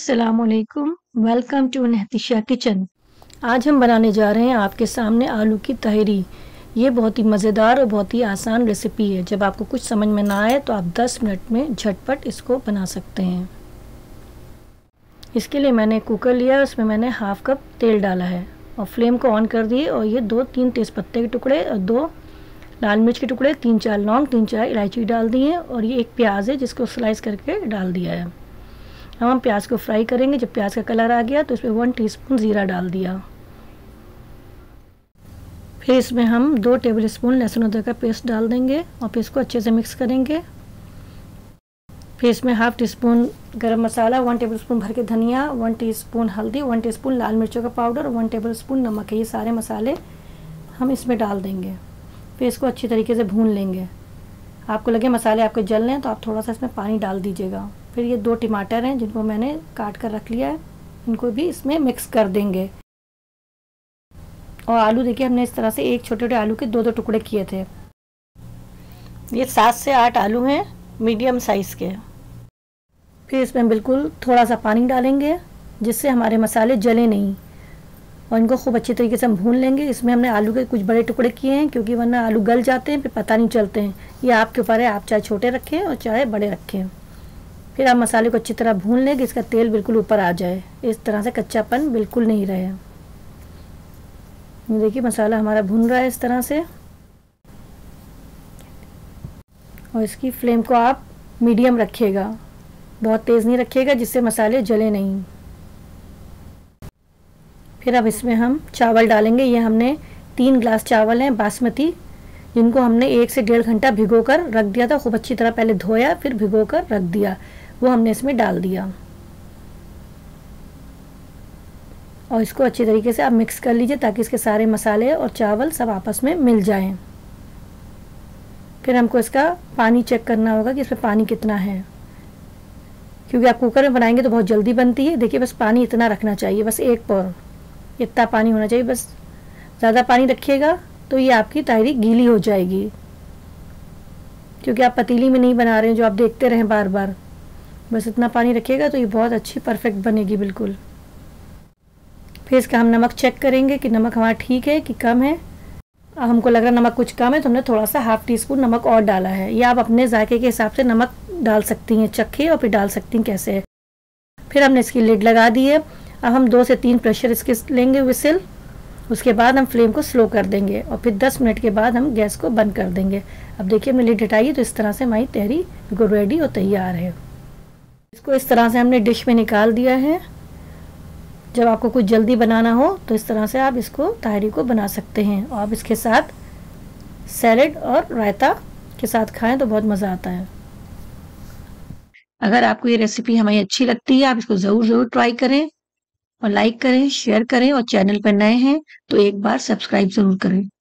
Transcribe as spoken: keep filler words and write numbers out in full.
अस्सलामुअलैकुम, welcome to नेहरिशा kitchen. आज हम बनाने जा रहे हैं आपके सामने आलू की तहरी। ये बहुत ही मज़ेदार और बहुत ही आसान रेसिपी है। जब आपको कुछ समझ में ना आए तो आप दस मिनट में झटपट इसको बना सकते हैं। इसके लिए मैंने कुकर लिया, उसमें मैंने हाफ कप तेल डाला है और फ्लेम को ऑन कर दिए। और ये दो तीन तेज़पत्ते के टुकड़े और दो लाल मिर्च के टुकड़े, तीन चार लौंग, तीन चार इलायची डाल दी है। और ये एक प्याज है जिसको स्लाइस करके डाल दिया है। अब हम प्याज को फ्राई करेंगे। जब प्याज का कलर आ गया तो इसमें वन टीस्पून ज़ीरा डाल दिया। फिर इसमें हम दो टेबलस्पून लहसुन अदरक का पेस्ट डाल देंगे और फिर इसको अच्छे से मिक्स करेंगे। फिर इसमें हाफ टी स्पून गर्म मसाला, वन टेबलस्पून भर के धनिया, वन टीस्पून हल्दी, वन टीस्पून लाल मिर्चों का पाउडर, वन टेबलस्पून नमक। ये सारे मसाले हम इसमें डाल देंगे। फिर इसको अच्छी तरीके से भून लेंगे। आपको लगे मसाले आपको जल रहे हैं तो आप थोड़ा सा इसमें पानी डाल दीजिएगा। फिर ये दो टमाटर हैं जिनको मैंने काट कर रख लिया है, इनको भी इसमें मिक्स कर देंगे। और आलू देखिए, हमने इस तरह से एक छोटे छोटे आलू के दो दो टुकड़े किए थे। ये सात से आठ आलू हैं मीडियम साइज़ के। फिर इसमें बिल्कुल थोड़ा सा पानी डालेंगे जिससे हमारे मसाले जले नहीं, और इनको खूब अच्छी तरीके से हम भून लेंगे। इसमें हमने आलू के कुछ बड़े टुकड़े किए हैं क्योंकि वरना आलू गल जाते हैं, फिर पता नहीं चलते हैं। ये आपके ऊपर है, आप चाहे छोटे रखें और चाहे बड़े रखें। फिर आप मसाले को अच्छी तरह भून लेंगे, इसका तेल बिल्कुल ऊपर आ जाए, इस तरह से कच्चापन बिल्कुल नहीं रहे। ये देखिए मसाला हमारा भून रहा है इस तरह से। और इसकी फ्लेम को आप मीडियम रखिएगा, बहुत तेज़ नहीं रखिएगा जिससे मसाले जले नहीं। फिर अब इसमें हम चावल डालेंगे। ये हमने तीन ग्लास चावल हैं बासमती, जिनको हमने एक से डेढ़ घंटा भिगो कर रख दिया था। खूब अच्छी तरह पहले धोया फिर भिगो कर रख दिया, वो हमने इसमें डाल दिया। और इसको अच्छी तरीके से आप मिक्स कर लीजिए ताकि इसके सारे मसाले और चावल सब आपस में मिल जाएं। फिर हमको इसका पानी चेक करना होगा कि इसमें पानी कितना है, क्योंकि आप कुकर में बनाएंगे तो बहुत जल्दी बनती है। देखिए बस पानी इतना रखना चाहिए, बस एक पौर इतना पानी होना चाहिए। बस ज़्यादा पानी रखिएगा तो ये आपकी तहरी गीली हो जाएगी, क्योंकि आप पतीली में नहीं बना रहे हैं जो आप देखते रहें बार बार। बस इतना पानी रखिएगा तो ये बहुत अच्छी परफेक्ट बनेगी बिल्कुल। फिर इसका हम नमक चेक करेंगे कि नमक हमारा ठीक है कि कम है। अब हमको लग रहा नमक कुछ कम है तो हमने थोड़ा सा हाफ टी स्पून नमक और डाला है। या आप अपने जायके के हिसाब से नमक डाल सकती हैं, चखे और फिर डाल सकती हैं कैसे है। फिर हमने इसकी लिड लगा दी है। अब हम दो से तीन प्रेशर इसके लेंगे विसिल, उसके बाद हम फ्लेम को स्लो कर देंगे और फिर दस मिनट के बाद हम गैस को बंद कर देंगे। अब देखिए हमने लिड हटाई तो इस तरह से हमारी तहरी बिल्कुल रेडी और तैयार है। इसको इस तरह से हमने डिश में निकाल दिया है। जब आपको कुछ जल्दी बनाना हो तो इस तरह से आप इसको तहरी को बना सकते हैं, और आप इसके साथ सैलेड और रायता के साथ खाएँ तो बहुत मज़ा आता है। अगर आपको ये रेसिपी हमारी अच्छी लगती है आप इसको ज़रूर ज़रूर ट्राई करें, और लाइक करें, शेयर करें। और चैनल पर नए हैं तो एक बार सब्सक्राइब जरूर करें।